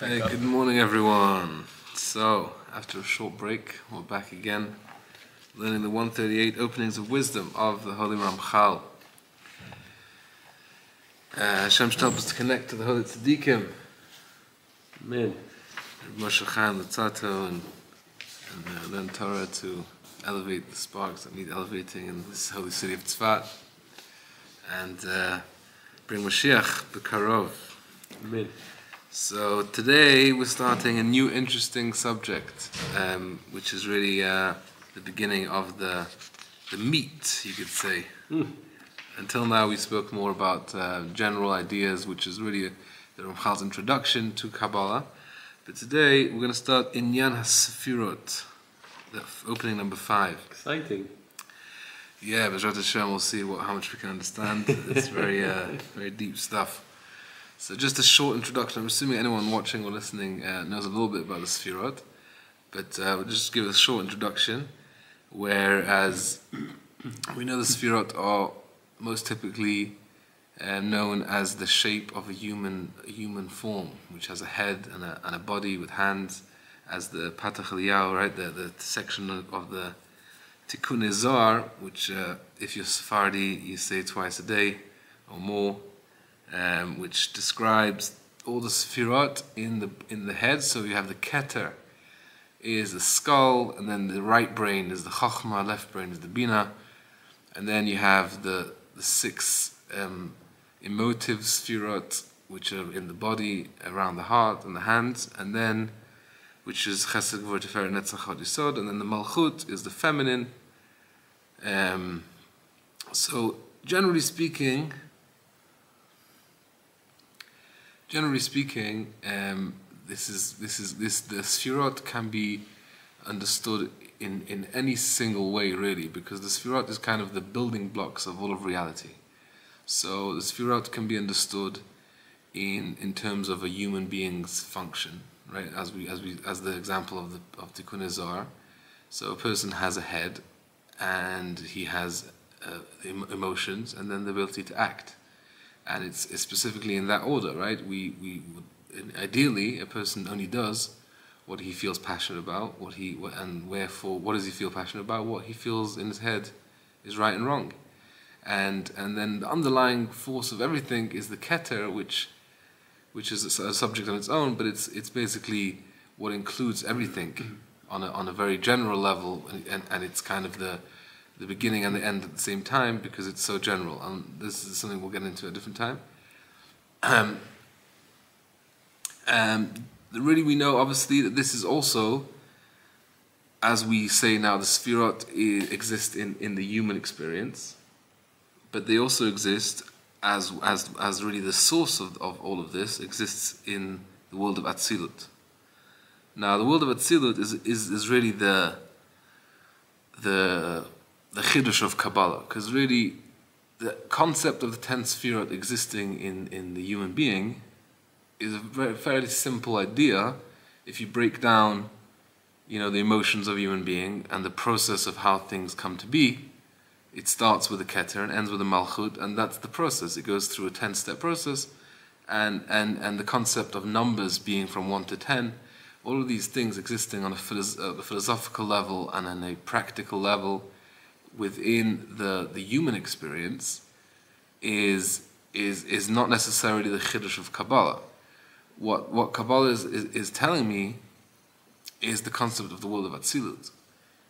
Hey, good morning everyone. So, after a short break, we're back again, learning the 138 openings of wisdom of the Holy Ramchal. Hashem should help us to connect to the Holy Tzaddikim. Amen. Moshe Chaim Luzzato and learn Torah to elevate the sparks that need elevating in this holy city of Tzfat. And bring Mashiach b'karov. Amen. So today we're starting a new interesting subject, which is really the beginning of the meat, you could say. Until now we spoke more about general ideas, which is really the Ramchal's introduction to Kabbalah. But today we're going to start Inyan HaSefirot, the opening number 5. Exciting. Yeah, B'ezrat Hashem, we'll see how much we can understand. It's very deep stuff. So just a short introduction. I'm assuming anyone watching or listening knows a little bit about the Sefirot, but we'll just give a short introduction. Whereas we know the Sefirot are most typically known as the shape of a human form, which has a head and a body with hands, as the Patech al Yaw, right? The section of the Tikun zar, which if you're Sephardi, you say twice a day or more. Which describes all the Sefirot in the head. So you have the Keter is the skull, and then the right brain is the Chochmah, left brain is the Binah, and then you have the 6 emotive Sefirot, which are in the body, around the heart and the hands, and then which is Chesed, Netzach, Hod, Yesod, and then the Malchut is the feminine. So generally speaking, the Sefirot can be understood in any single way, really, because the Sefirot is kind of the building blocks of all of reality. So the Sefirot can be understood in terms of a human being's function, right? As the example of Tikkun Zar, so a person has a head, and he has emotions, and then the ability to act. And it's specifically in that order, right? Ideally, a person only does what he feels passionate about, what does he feel passionate about? What he feels in his head is right and wrong, and then the underlying force of everything is the Keter, which is a subject on its own, but it's basically what includes everything on a very general level, and it's kind of the beginning and the end at the same time, because it's so general. And this is something we'll get into at a different time. Really, we know obviously that this is also, as we say now, the Sefirot exist in the human experience, but they also exist as really the source of all of this exists in the world of Atzilut. Now, the world of Atzilut is really the Chiddush of Kabbalah, because really the concept of the 10 Sefirot existing in the human being is a very, fairly simple idea if you break down, the emotions of a human being and the process of how things come to be. It starts with the Keter and ends with the Malchut, and that's the process. It goes through a 10-step process, and the concept of numbers being from 1 to 10, all of these things existing on a philosophical level and on a practical level within the human experience is not necessarily the Chiddush of Kabbalah. What Kabbalah is telling me is the concept of the world of Atzilut,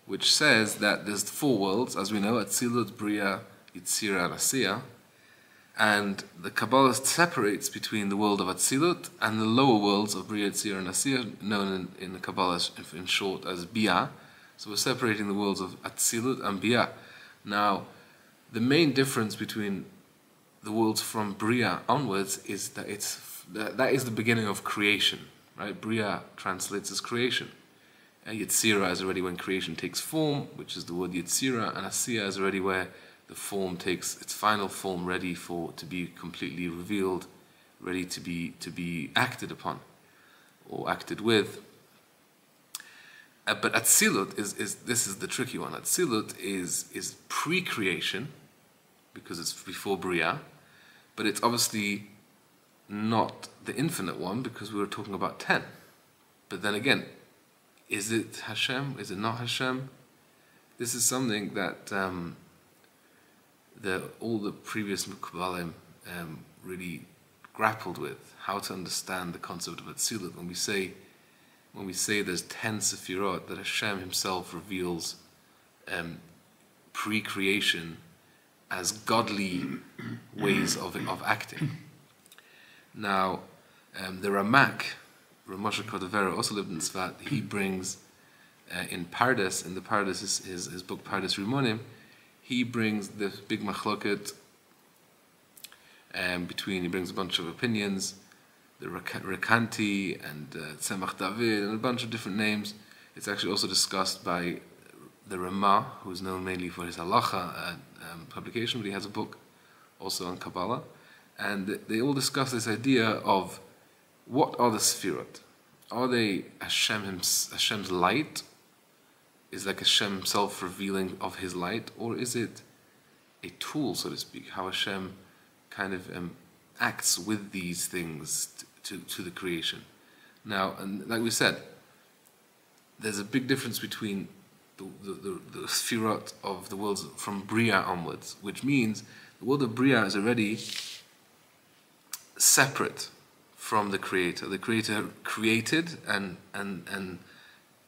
which says that there's 4 worlds, as we know, Atzilut, Bria, Yitzira, and Asiya, and the Kabbalah separates between the world of Atzilut and the lower worlds of Bria, Yitzira, and Asiya, known in the Kabbalah in short as Bria. So we're separating the worlds of Atzilut and Bria. Now, the main difference between the worlds from Bria onwards is that that is the beginning of creation, right? Bria translates as creation. And Yitzira is already when creation takes form, which is the word Yitzira, and Asiya is already where the form takes its final form, ready to be completely revealed, ready to be acted upon or acted with. But Atzilut is the tricky one. Atzilut is pre-creation, because it's before Bria, but it's obviously not the infinite one, because we were talking about 10. But then again, is it Hashem? Is it not Hashem? This is something that all the previous Mekubalim really grappled with, how to understand the concept of Atzilut. When we say there's 10 Sefirot, that Hashem himself reveals pre-creation as godly ways of acting. Now, the Ramak, Rabbi Moshe Cordovero, also lived in Tzfat. He brings in Pardes, his book Pardes Rimonim, he brings the big machloket he brings a bunch of opinions, the Rekanti and Tzemach David and a bunch of different names. It's actually also discussed by the Rama, who is known mainly for his halacha publication, but he has a book also on Kabbalah, and they all discuss this idea of what are the Sefirot? Are they Hashem's light? Is like Hashem himself revealing of his light, or is it a tool, so to speak, how Hashem kind of acts with these things to the creation? Now, and like we said, there's a big difference between the Sefirot of the worlds from Bria onwards, which means the world of Bria is already separate from the Creator. The Creator created, and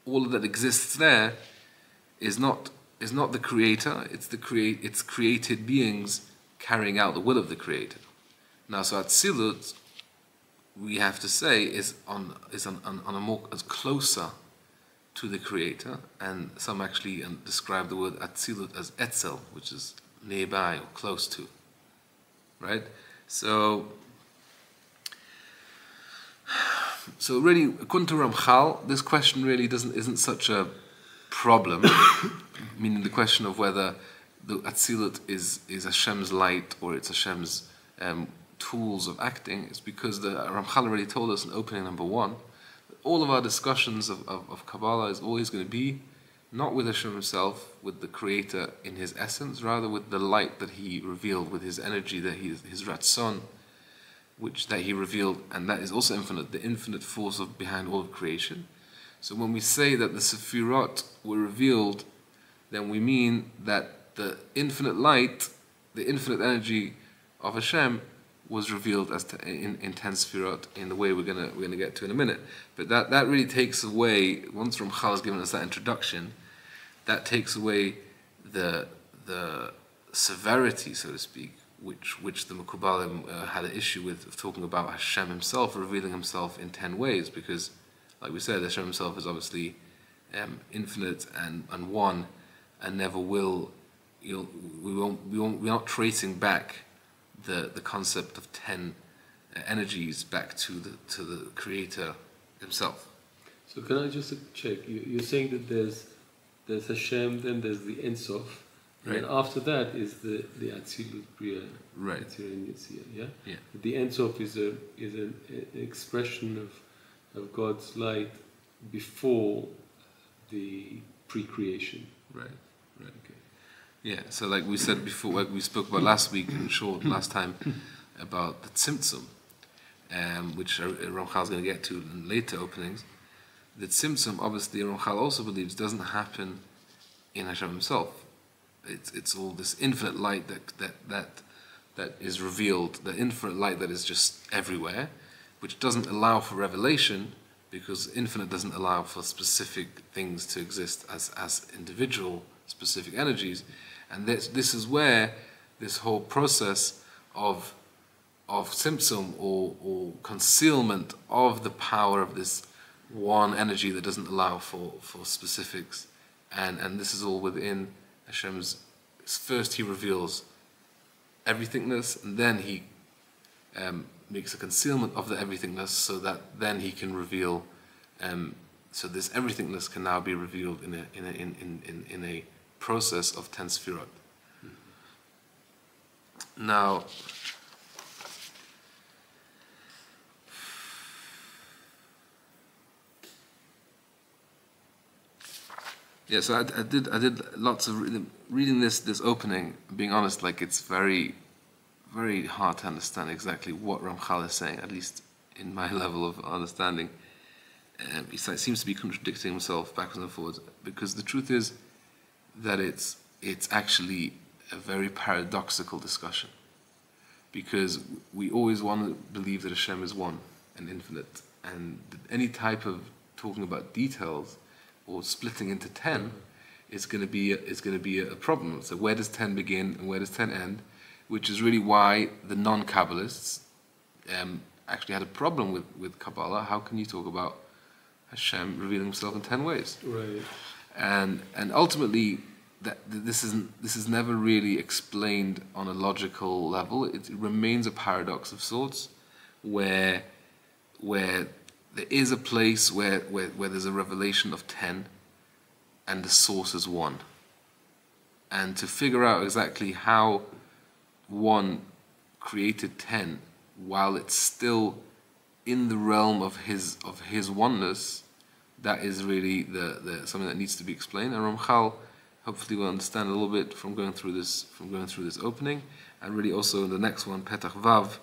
all that exists there is not the Creator. It's it's created beings carrying out the will of the Creator. Now, so Atzilut, we have to say, is on a more as closer to the Creator, and some actually describe the word Atzilut as Etzel, which is nearby or close to. Right? So really, according to Ramchal, this question really isn't such a problem, meaning the question of whether the Atzilut is Hashem's light or it's Hashem's tools of acting, is because the Ramchal already told us in opening number 1, that all of our discussions of Kabbalah is always going to be not with Hashem himself, with the Creator in his essence, rather with the light that he revealed, with his energy, that his Ratzon, that he revealed, and that is also infinite, the infinite force behind all of creation. So when we say that the Sefirot were revealed, then we mean that the infinite light, the infinite energy of Hashem, was revealed as in 10 Sefirot, in the way we're gonna get to in a minute. But that really takes away, once Ramchal has given us that introduction, that takes away the severity, so to speak, which the Mekubalim had an issue with, of talking about Hashem himself revealing himself in 10 ways, because, like we said, Hashem himself is obviously infinite and one, and never will. We're not tracing back the concept of 10 energies back to the Creator himself. So can I just check? You're saying that there's Hashem, then there's the Ensof. Right. And after that is the Atzilut Bria, right? Yitzira and Asiya, yeah? Yeah. The Ensof is an expression of God's light before the pre-creation. Right. Right. Okay. Yeah. So like we said before, like we spoke about last week in short last time about the Tzimtzum, which Ramchal is going to get to in later openings. The Tzimtzum, obviously, Ramchal also believes doesn't happen in Hashem himself. It's all this infinite light that is revealed, the infinite light that is just everywhere, which doesn't allow for revelation, because infinite doesn't allow for specific things to exist as individual specific energies, and this is where this whole process of Tzimtzum or concealment of the power of this one energy that doesn't allow for specifics, and this is all within Hashem's. First he reveals everythingness, and then he makes a concealment of the everythingness, so that then he can reveal. So this everythingness can now be revealed in a process of 10 Sefirot. Mm-hmm. Now, yeah, so I did lots of reading this opening. Being honest, like it's very, very hard to understand exactly what Ramchal is saying, at least in my level of understanding. He seems to be contradicting himself backwards and forwards, because the truth is that it's actually a very paradoxical discussion, because we always want to believe that Hashem is one and infinite, and any type of talking about details or splitting into 10 is going to be a problem. So where does 10 begin and where does 10 end? Which is really why the non-Kabbalists actually had a problem with Kabbalah. How can you talk about Hashem revealing Himself in 10 ways? Right. And ultimately, this is never really explained on a logical level. It remains a paradox of sorts, where there is a place where there's a revelation of 10, and the source is one. And to figure out exactly how one created 10 while it's still in the realm of his oneness, that is really the something that needs to be explained. And Ramchal hopefully will understand a little bit from going through this opening, and really also in the next one, Petach Vav,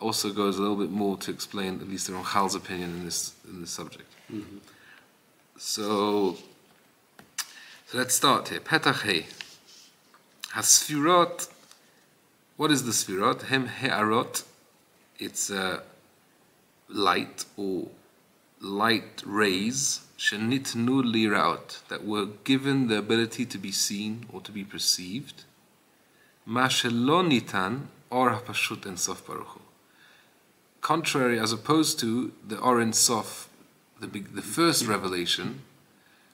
also goes a little bit more to explain at least the Ramchal's opinion in this subject. Mm-hmm. So let's start here. Petach He. HaSefirot. What is the Sefirot? Hem He'arot. It's light or light rays shenitnu liraot, that were given the ability to be seen or to be perceived. Ma shelo nitan or hapashut ensof baruch hu. Contrary, as opposed to the Or Ensof, the first revelation,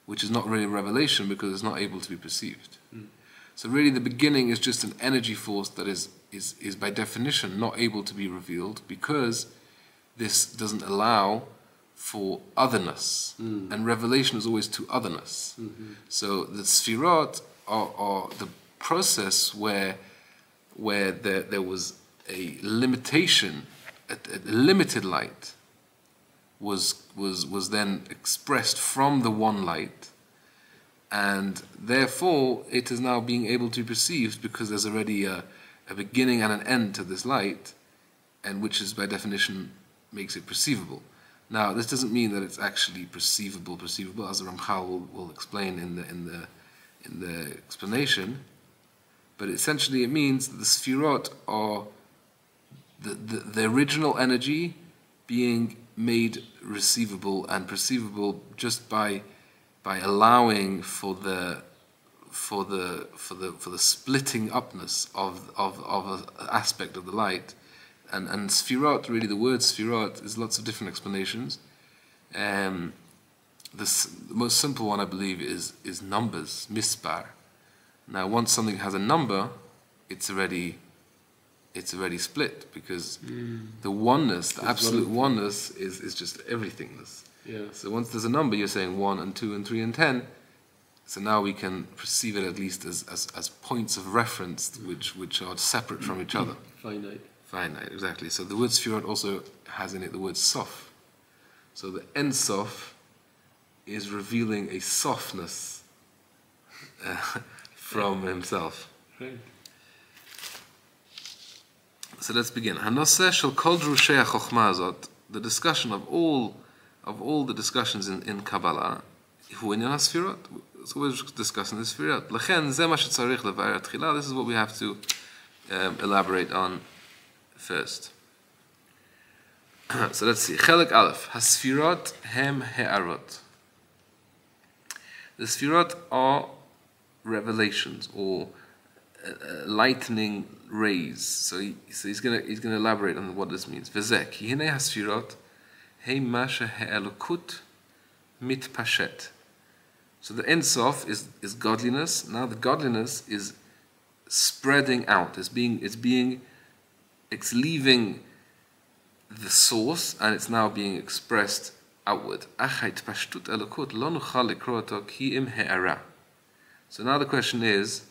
which is not really a revelation because it's not able to be perceived. Mm. So really the beginning is just an energy force that is by definition not able to be revealed, because this doesn't allow for otherness. Mm. And revelation is always to otherness. Mm-hmm. So the Sefirot are the process where there was a limitation, a limited light was then expressed from the one light, and therefore it is now being able to be perceived, because there's already a beginning and an end to this light, and which is by definition makes it perceivable. Now this doesn't mean that it's actually perceivable, as Ramchal will explain in the explanation, but essentially it means that the Sefirot are the original energy being made receivable and perceivable just by allowing for the splitting upness of an aspect of the light. And Sefirot, really the word Sefirot is lots of different explanations. The most simple one, I believe, is numbers, mispar. Now once something has a number, it's already split, because the oneness, the absolute oneness, is just everythingness. Yeah. So once there's a number, you're saying 1 and 2 and 3 and 10. So now we can perceive it at least as points of reference, which are separate from each other. Finite. Finite, exactly. So the word Sefirot also has in it the word Sof. So the Ensof is revealing a softness from himself. Right. So let's begin. Hanose shel kol drushei chochmah azot, the discussion of all the discussions in Kabbalah, hu inyan HaSefirot. So we're discussing the Sefirot. Lechen ze ma shetzarich levareh tchila. This is what we have to elaborate on first. So let's see. Chelek Aleph. HaSefirot hem he'arot. The Sefirot are revelations or lightning rays. So he's gonna elaborate on what this means. Vezek hine hasfirot hey masha he'elokut mitpashet. So the Ensof is godliness. Now the godliness is spreading out. It's leaving the source, and it's now being expressed outward. Achait pashtut elokut lo nuchal likroto ki im he'ara. So now the question is,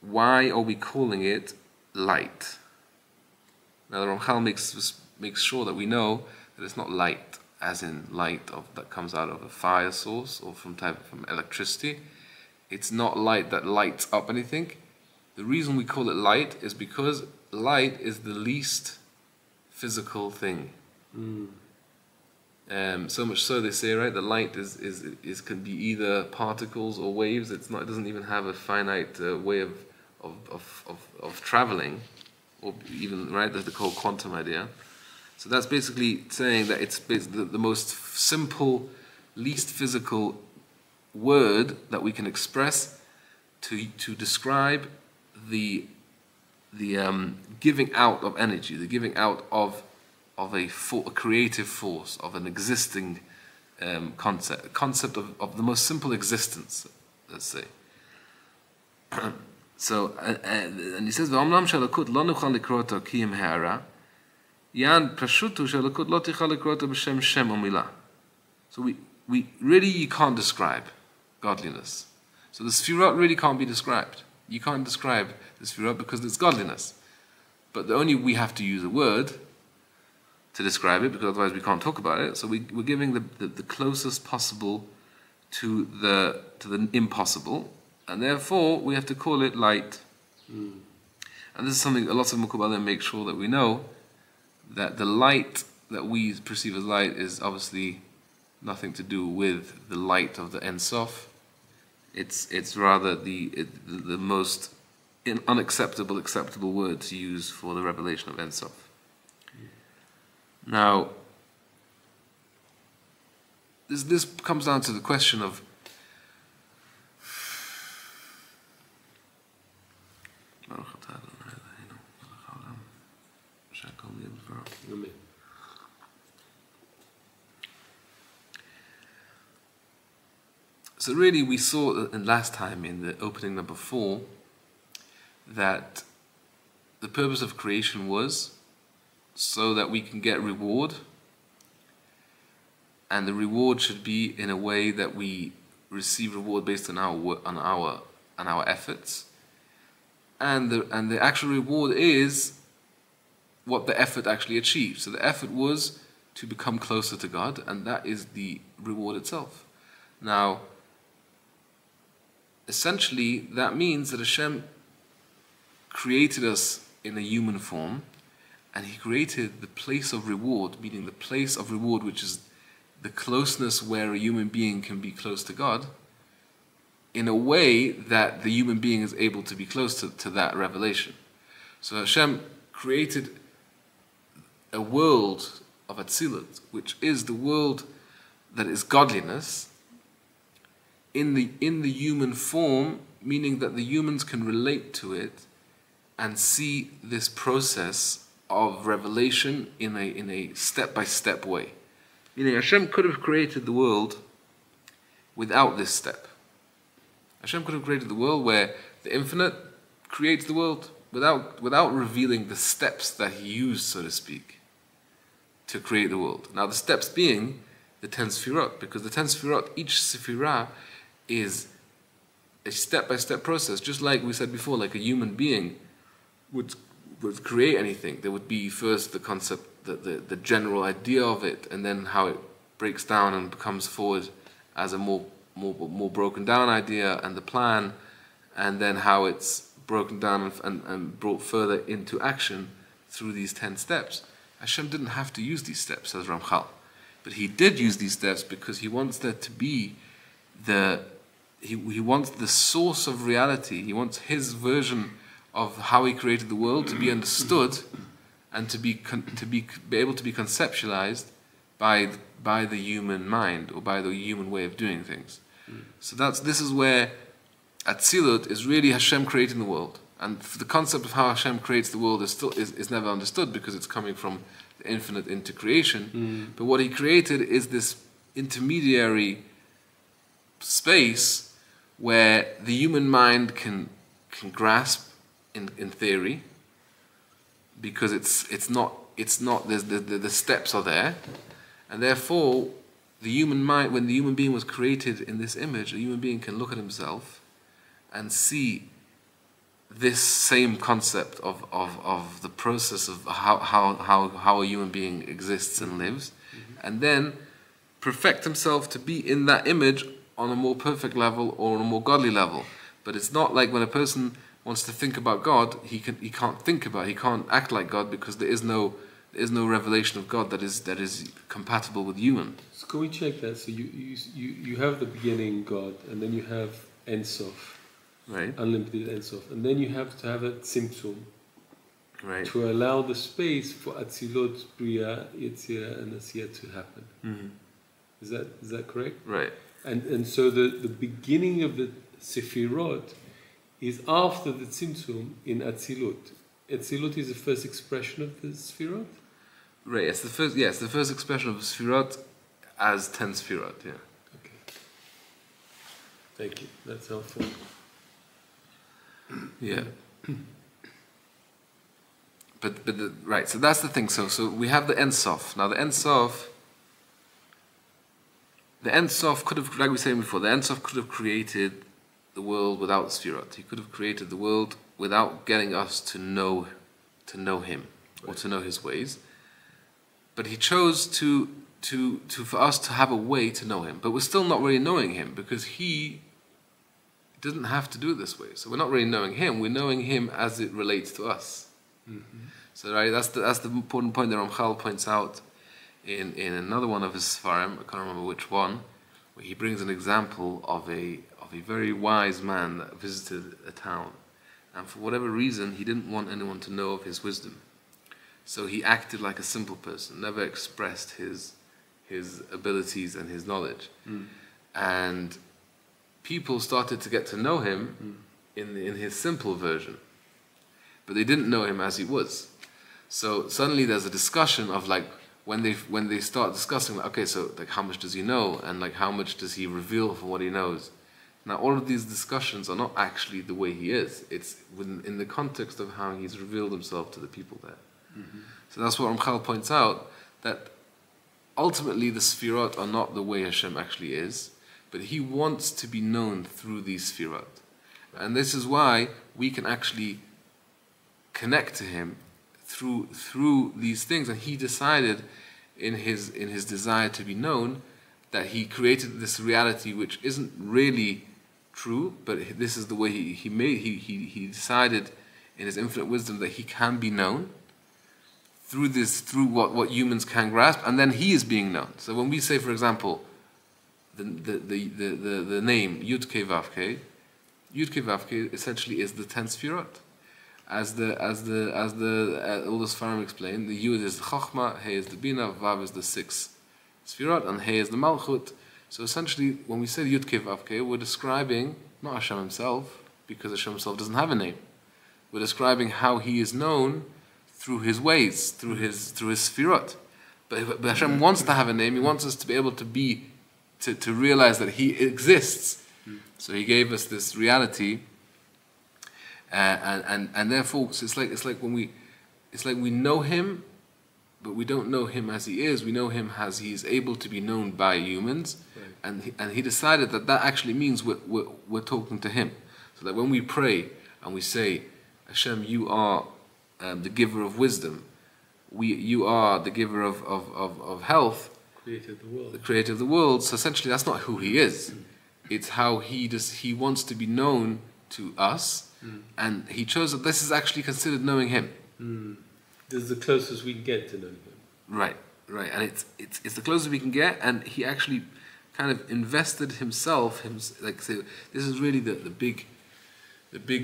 why are we calling it light? Now the Ramchal makes sure that we know that it's not light, as in light that comes out of a fire source or from electricity. It's not light that lights up anything. The reason we call it light is because light is the least physical thing. So much so they say, right, the light is can be either particles or waves. It's not, it doesn't even have a finite way of traveling, or even, right, the whole quantum idea. So that's basically saying that it's the most simple, least physical word that we can express to describe the giving out of energy, the giving out of a creative force, of an existing concept of the most simple existence, let's say. So, and he says, "V'omnam shalakut lo nuchal likrota kiyim hara, yan pashutu shalakut lo tichal likrota b'shem shem umila." So we really, you can't describe godliness. So the Sefirot really can't be described. You can't describe the Sefirot because it's godliness. But the only we have to use a word to describe it, because otherwise we can't talk about it. So we're giving the closest possible to the impossible, and therefore we have to call it light. And this is something a lot of Mekubalim make sure that we know, that the light that we perceive as light is obviously nothing to do with the light of the Ensof. It's rather the most acceptable word to use for the revelation of Ensof. Now, this comes down to the question of so really, we saw last time in the opening number 4 that the purpose of creation was so that we can get reward, and the reward should be in a way that we receive reward based on our efforts, and the actual reward is what the effort actually achieved. So the effort was to become closer to God, and that is the reward itself. Now, essentially, that means that Hashem created us in a human form. And he created the place of reward, meaning the place of reward, which is the closeness where a human being can be close to God, in a way that the human being is able to be close to that revelation. So Hashem created a world of Atzilut, which is the world that is godliness, in the human form, meaning that the humans can relate to it and see this process of revelation in a step-by-step way. Meaning Hashem could have created the world without this step. Hashem could have created the world where the infinite creates the world without revealing the steps that he used, so to speak, to create the world. Now the steps being the 10 Sefirot, because the 10 Sefirot, each Sefirah is a step-by-step process, just like we said before, like a human being would create anything. There would be first the concept, the general idea of it, and then how it breaks down and becomes forward as a more broken down idea, and the plan, and then how it's broken down and brought further into action through these 10 steps. Hashem didn't have to use these steps, says Ramchal, but he did use these steps because he wants there to be he wants the source of reality. He wants his version of how he created the world to be understood and to be able to be conceptualized by the human mind, or by the human way of doing things. So this is where Atzilut is really Hashem creating the world, and the concept of how Hashem creates the world is never understood, because it's coming from the infinite into creation. But what he created is this intermediary space where the human mind can grasp in theory, because the steps are there, and therefore the human mind, when the human being was created in this image, a human being can look at himself and see this same concept of the process of how a human being exists and lives, and then perfect himself to be in that image on a more perfect level, or on a more godly level. But it's not like when a person wants to think about God, he can't act like God, because there is no revelation of God that is compatible with human. So can we check that? So you have the beginning God, and then you have Ensof, right? Unlimited Ensof, and then you have to have a Tzimtzum, right? To allow the space for Atzilut, Bria, Yitzira, and Asiya to happen. Mm-hmm. Is that correct? Right. And so the beginning of the Sefirot is after the Tzimtzum in Atzilut. Atzilut is the first expression of the Sefirot? Right, it's the first, yes, the first expression of the Sefirot as 10 Sefirot, yeah. Okay. Thank you, that's helpful. Yeah. Right, so that's the thing, so we have the Ensof. Now the Ensof could have, like we were saying before, the Ensof could have created the world without Sefirot. He could have created the world without getting us to know him, right, or to know his ways. But he chose for us to have a way to know him. But we're still not really knowing him, because he didn't have to do it this way. So we're not really knowing him. We're knowing him as it relates to us. Mm-hmm. So right, that's the important point that Ramchal points out in another one of his Sfarim. I can't remember which one. Where he brings an example of a very wise man that visited a town. And for whatever reason, he didn't want anyone to know of his wisdom. So he acted like a simple person, never expressed his abilities and his knowledge. Mm. And people started to get to know him in his simple version. But they didn't know him as he was. So suddenly there's a discussion of, like, when they start discussing, like, okay, so, like, how much does he know? And, like, how much does he reveal for what he knows? Now, all of these discussions are not actually the way he is. It's in the context of how he's revealed himself to the people there. Mm-hmm. So that's what Ramchal points out, that ultimately the Sefirot are not the way Hashem actually is, but he wants to be known through these Sefirot. And this is why we can actually connect to him through these things. And he decided in his desire to be known that he created this reality which isn't really true, but this is the way he decided in his infinite wisdom that he can be known through this, through what humans can grasp, and then he is being known. So when we say, for example, the name Yud-Kei Vav-Kei, Yud-Kei Vav-Kei essentially is the 10 Sefirot, as all the Sfarim explained. The Yud is the Chochmah, He is the Binah, Vav is the 6 Sefirot, and He is the Malchut. So essentially, when we say Yud-Kei Vav-Kei, we're describing not Hashem himself, because Hashem himself doesn't have a name. We're describing how he is known through his ways, through his Sefirot. But Hashem wants to have a name. He wants us to be able to realize that he exists. So he gave us this reality, and therefore, so it's like when we know him, but we don't know him as he is. We know him as he is able to be known by humans, right. and he decided that actually means we're talking to him. So that when we pray and we say, Hashem, you are the giver of wisdom, you are the giver of health, the creator of the world. So essentially, that's not who he is. Mm. It's how he wants to be known to us, and he chose that this is actually considered knowing him. Mm. This is the closest we can get to knowing him. Right, and it's the closest we can get, and he actually kind of invested himself, like, say, this is really the big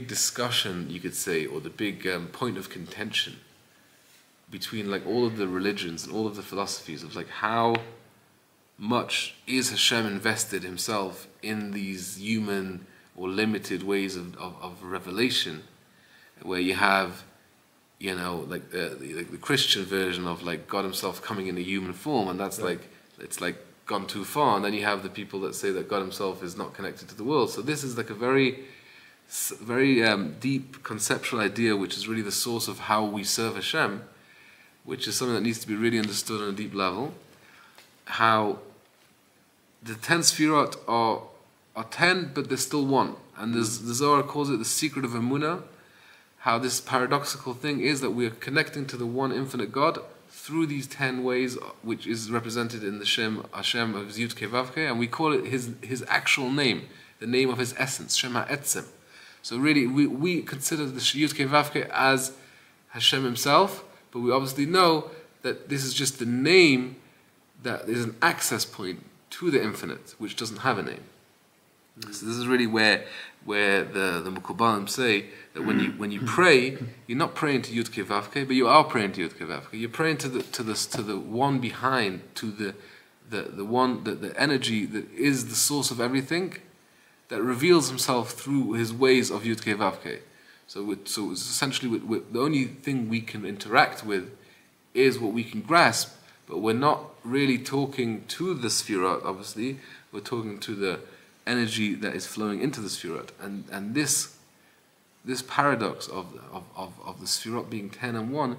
discussion, you could say, or the big point of contention between, like, all of the religions and all of the philosophies of, like, how much is Hashem invested himself in these human or limited ways of revelation, where you have, you know, like the Christian version of, like, God himself coming in a human form, and that's, yeah, like, it's like gone too far. And then you have the people that say that God himself is not connected to the world. So this is like a very, very deep conceptual idea, which is really the source of how we serve Hashem, which is something that needs to be really understood on a deep level. How the 10 Sefirot are 10, but there's still one. And the Zohar calls it the secret of Emunah. How this paradoxical thing is that we are connecting to the one infinite God through these 10 ways, which is represented in the Shem Hashem of Yud-Kei Vav-Kei, and we call it his actual name, the name of his essence, Shem HaEtzem. So really, we consider the Yud-Kei Vav-Kei as Hashem Himself, but we obviously know that this is just the name that is an access point to the infinite, which doesn't have a name. So this is really where the Mekubalim say that when you pray, you're not praying to Yud-Kei Vav-Kei, but you are praying to Yud-Kei Vav-Kei. You're praying to the one behind, to the energy that is the source of everything, that reveals himself through his ways of Yud-Kei Vav-Kei. So essentially, the only thing we can interact with is what we can grasp, but we're not really talking to the Sefirot, obviously. We're talking to the energy that is flowing into the Sefirot. And this paradox of the Sefirot being 10 and 1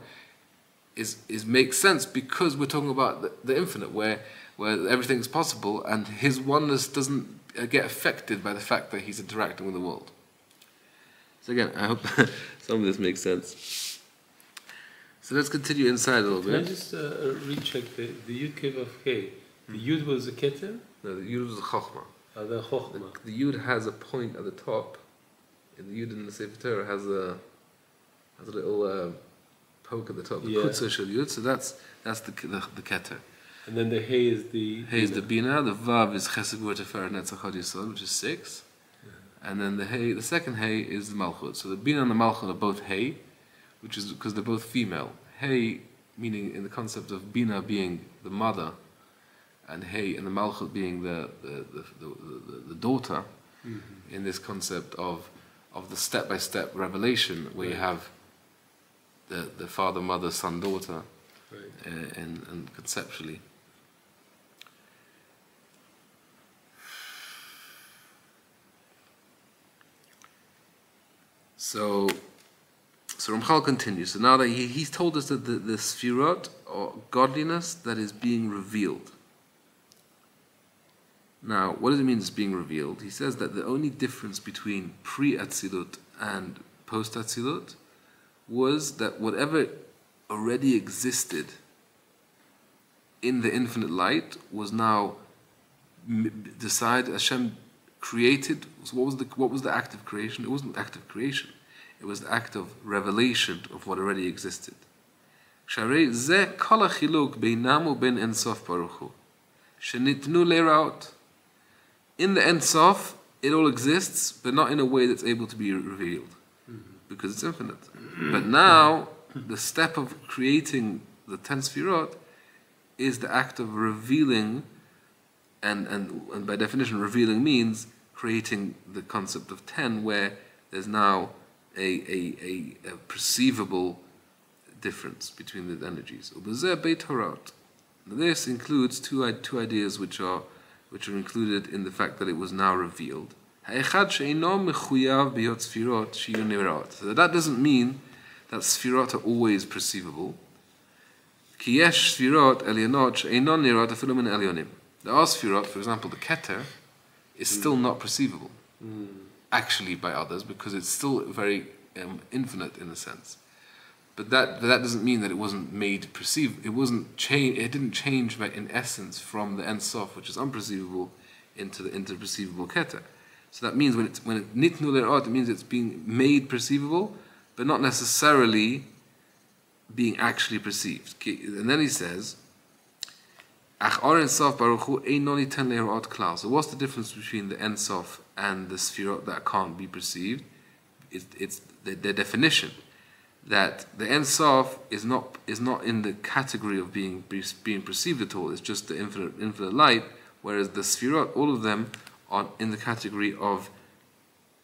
is makes sense, because we're talking about the infinite, where everything's possible, and his oneness doesn't get affected by the fact that he's interacting with the world. So again, I hope some of this makes sense. So let's continue inside a little bit. Can I just recheck the Yud-Kei Vav-Kei? The Yud was the Keter? No, the Yud was the Chochmah. Oh, the Chochmah. The Yud has a point at the top. And the Yud in the Sefer Torah has a little poke at the top. The Kutzah Shel Yud. So that's the Keter. And then the He is the... He is the Binah, the Vav is Chesed, Bria, Tikun, Netzach, Hod, Yesod, which is 6. Yeah. And then the second He is the Malchut. So the Binah and the Malchut are both He, which is because they're both female. He, meaning in the concept of Binah being the mother, and He and the Malchut being the daughter, in this concept of the step-by-step revelation, where you have the father, mother, son, daughter, and conceptually. So Ramchal continues. So now that he's told us that the Sefirot, or godliness, that is being revealed. Now, what does it mean it's being revealed? He says that the only difference between pre-Atzilut and post-Atzilut was that whatever already existed in the infinite light was now decided. Hashem created. So what was the act of creation? It wasn't the act of creation. It was the act of revelation of what already existed. In the Ensof, it all exists, but not in a way that's able to be revealed, because it's infinite. But now, the step of creating the 10 Sefirot is the act of revealing, and by definition, revealing means creating the concept of 10, where there's now a perceivable difference between the energies. This includes two ideas which are included in the fact that it was now revealed. So that doesn't mean that Sefirot are always perceivable. There are Sefirot, for example, the Keter, is still not perceivable, actually, by others, because it's still very infinite in a sense. But that doesn't mean that it wasn't made perceivable. It didn't change in essence from the Ensof, which is unperceivable, into the interperceivable Keter. So that means when it nitnu l'ra'ot, it means it's being made perceivable, but not necessarily being actually perceived. And then he says, so what's the difference between the Ensof and the Sefirot that can't be perceived? It's their definition, that the Ensof is not in the category of being perceived at all. It's just the infinite light, whereas the Sefirot, all of them, are in the category of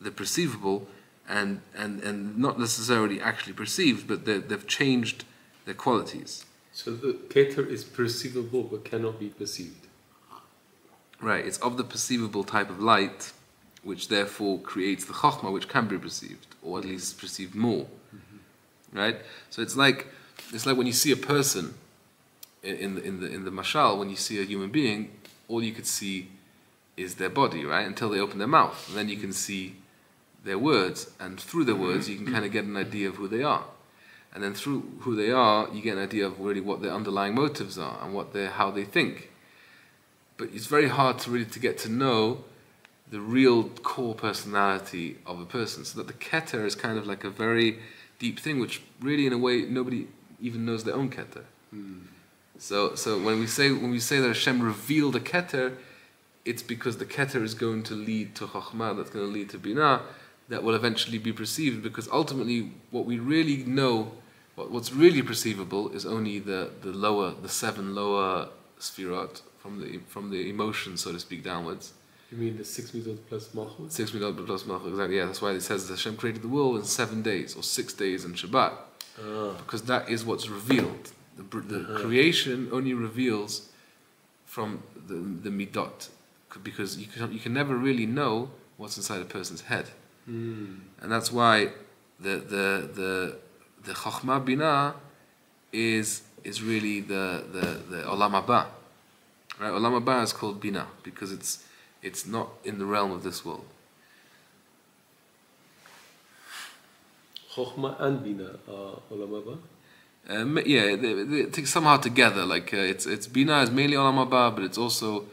the perceivable, and not necessarily actually perceived, but they've changed their qualities. So the Keter is perceivable but cannot be perceived. Right, it's of the perceivable type of light, which therefore creates the Chochmah, which can be perceived, or at least perceived more. Right? So it's like when you see a person in the mashal, when you see a human being, all you could see is their body, right? Until they open their mouth. And then you can see their words, and through their words you can kind of get an idea of who they are, and then through who they are you get an idea of really what their underlying motives are and how they think. But it's very hard to really get to know the real core personality of a person. So that the Keter is kind of like a very deep thing, which really, in a way, nobody even knows their own Keter. Mm. So when we say that Hashem revealed the Keter, it's because the Keter is going to lead to Chochmah, that's going to lead to Binah, that will eventually be perceived, because ultimately what we really know, what's really perceivable, is only the seven lower Sefirot, from the emotion, so to speak, downwards. You mean the 6 midot plus Malchut? 6 midot plus Malchut, exactly, yeah. That's why it says that Hashem created the world in 7 days, or 6 days in Shabbat. Because that is what's revealed. The creation only reveals from the midot, because you can never really know what's inside a person's head. Mm. And that's why the Chochmah Binah is really the olam ba. Right? Olam ba is called Binah because it's not in the realm of this world. Chochmah and Binah are olam ba? Yeah, they somehow together. Like it's Binah is mainly olam ba, but it's also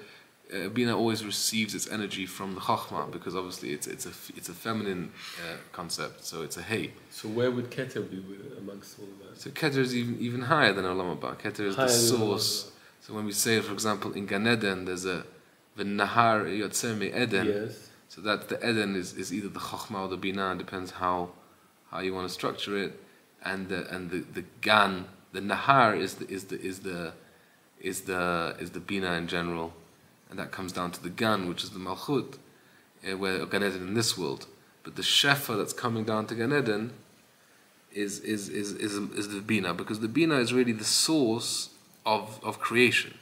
Binah always receives its energy from the Chochmah, because obviously it's a feminine concept, so it's a hey. So where would Keter be amongst all that? So Keter is even higher than olam ba. Keter is higher, the source. So when we say, for example, in Gan Eden, there's the Nahar Yotzei Me Eden. Yes. So that the Eden is either the Chochmah or the Binah, and depends how you want to structure it. And the Gan, the Nahar is the Binah in general. And that comes down to the Gan, which is the Malchut, where Gan Eden in this world. But the Shefa that's coming down to Gan Eden is the Binah, because the Binah is really the source of creation.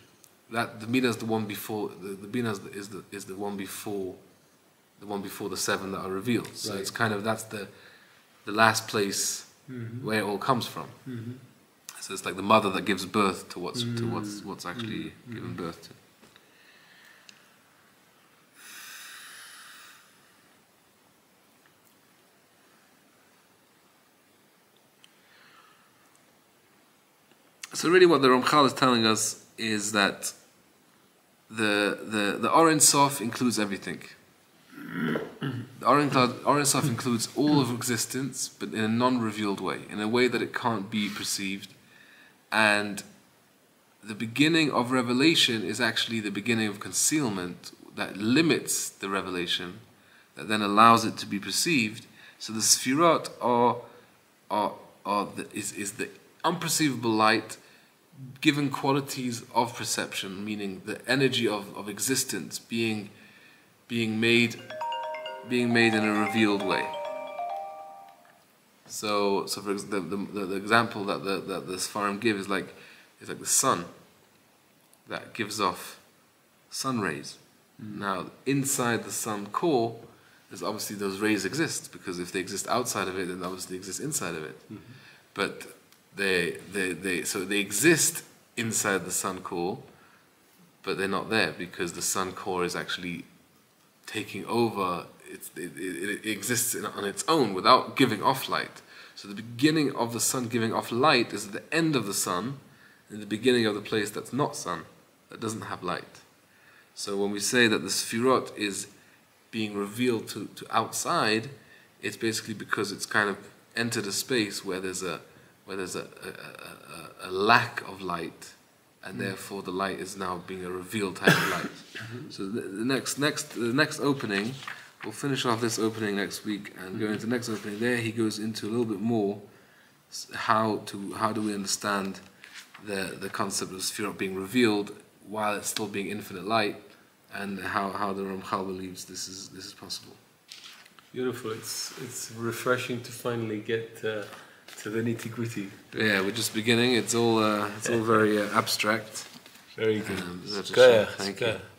That the Binah is the one before the Binah is the one before the seven that are revealed. So right. It's kind of that's the last place where it all comes from. Mm-hmm. So it's like the mother that gives birth to what's actually given birth to. So really what the Ramchal is telling us is that the Ensof includes everything. The Ensof includes all of existence, but in a non-revealed way, in a way that it can't be perceived. And the beginning of revelation is actually the beginning of concealment that limits the revelation, that then allows it to be perceived. So the Sefirot is the unperceivable light, given qualities of perception, meaning the energy of existence being made in a revealed way. So for the example that the Sfarim give is like the sun that gives off sun rays. Mm. Now inside the sun core, there's obviously those rays exist, because if they exist outside of it, then obviously they exist inside of it. Mm-hmm. But they exist inside the sun core, but they're not there, because the sun core is actually taking over. It exists on its own without giving off light. So the beginning of the sun giving off light is at the end of the sun, and the beginning of the place that's not sun, that doesn't have light. So when we say that the Sefirot is being revealed to outside, it's basically because it's kind of entered a space where there's a lack of light, and therefore the light is now being a revealed type of light. So the next opening, we'll finish off this opening next week and go into the next opening. There he goes into a little bit more how do we understand the concept of Sefirot being revealed while it's still being infinite light, and how the Ramchal believes this is possible. Beautiful. It's refreshing to finally get to the nitty-gritty. Yeah, we're just beginning. It's all very abstract. Very good. Thank you.